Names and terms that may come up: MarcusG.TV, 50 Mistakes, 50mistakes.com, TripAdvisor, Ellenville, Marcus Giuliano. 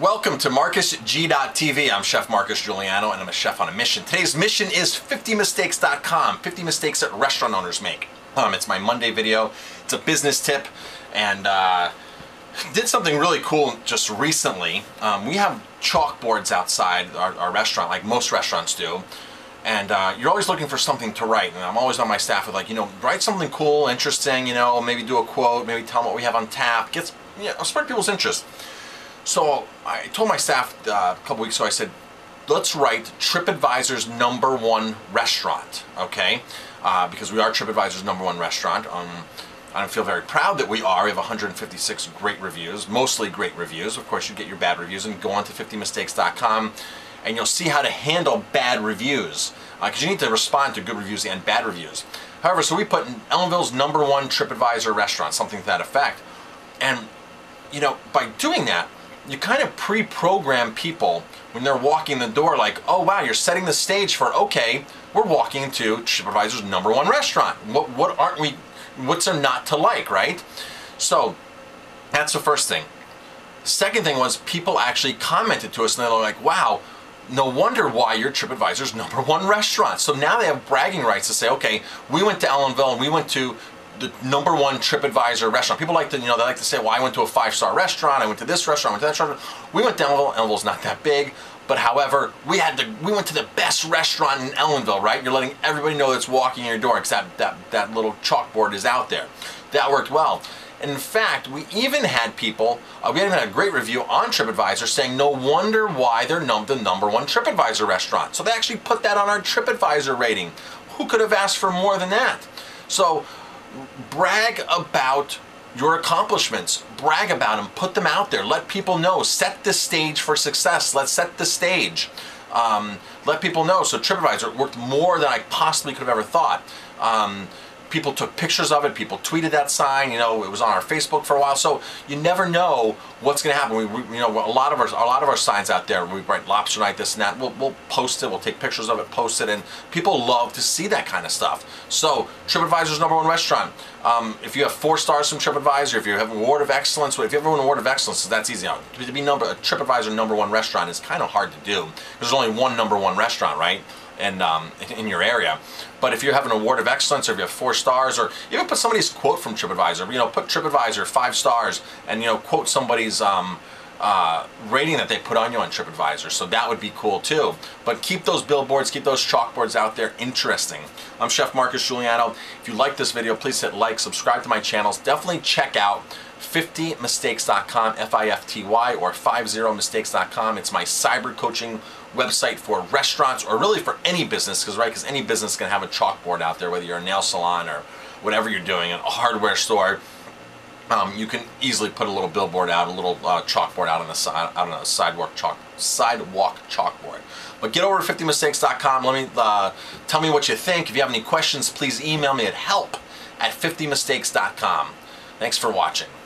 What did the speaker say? Welcome to MarcusG.TV. I'm Chef Marcus Giuliano, and I'm a chef on a mission. Today's mission is 50mistakes.com, 50 mistakes that restaurant owners make. It's my Monday video. It's a business tip, and did something really cool just recently. We have chalkboards outside our restaurant, like most restaurants do, and you're always looking for something to write, and I'm always on my staff with, like, you know, write something cool, interesting, you know, maybe do a quote, maybe tell them what we have on tap, get, you know, spark people's interest. So I told my staff a couple weeks ago, I said, let's write TripAdvisor's #1 restaurant, okay? Because we are TripAdvisor's #1 restaurant. I don't feel very proud that we are. We have 156 great reviews, mostly great reviews. Of course, you get your bad reviews and go on to 50mistakes.com and you'll see how to handle bad reviews. Because you need to respond to good reviews and bad reviews. However, so we put Ellenville's #1 TripAdvisor restaurant, something to that effect. And, you know, by doing that, you kind of pre-program people when they're walking the door, like, oh wow, you're setting the stage for, okay, we're walking into TripAdvisor's #1 restaurant. What aren't we, what's there not to like, right? So that's the first thing. The second thing was people actually commented to us and they're like, wow, no wonder why you're TripAdvisor's #1 restaurant. So now they have bragging rights to say, okay, we went to Ellenville and we went to the #1 TripAdvisor restaurant. People like to, you know, they like to say, well, I went to a 5-star restaurant, I went to this restaurant, I went to that restaurant. We went to Ellenville. Ellenville's not that big, but however, we went to the best restaurant in Ellenville, right? You're letting everybody know that's walking in your door, because that little chalkboard is out there. That worked well. In fact, we even had people, we even had a great review on TripAdvisor saying, no wonder why they're the #1 TripAdvisor restaurant. So they actually put that on our TripAdvisor rating. Who could have asked for more than that? So, brag about your accomplishments. Brag about them. Put them out there. Let people know. Set the stage for success. Let's set the stage. Let people know. So TripAdvisor worked more than I possibly could have ever thought. People took pictures of it. People tweeted that sign. You know, it was on our Facebook for a while. So you never know what's going to happen. You know, a lot of our signs out there. We write lobster night, this and that. We'll post it. We'll take pictures of it, post it, and people love to see that kind of stuff. So TripAdvisor's #1 restaurant. If you have 4 stars from TripAdvisor, if you have an award of excellence, if you have an award of excellence, that's easy. To be TripAdvisor #1 restaurant is kind of hard to do. There's only one #1 restaurant, right? And in your area. But if you have an award of excellence, or if you have 4 stars, or even put somebody's quote from TripAdvisor, you know, put TripAdvisor 5 stars and, you know, quote somebody's rating that they put on you on TripAdvisor. So that would be cool too. But keep those billboards, keep those chalkboards out there interesting. I'm Chef Marcus Giuliano. If you like this video, please hit like, subscribe to my channels. Definitely check out 50mistakes.com, F-I-F-T-Y, or 50mistakes.com. It's my cyber coaching website for restaurants, or really for any business, because any business can have a chalkboard out there, whether you're a nail salon or whatever you're doing, a hardware store. You can easily put a little billboard out, a little chalkboard out on the side, out on a sidewalk chalkboard. But get over to 50mistakes.com. Let me tell me what you think. If you have any questions, please email me at help@50mistakes.com. Thanks for watching.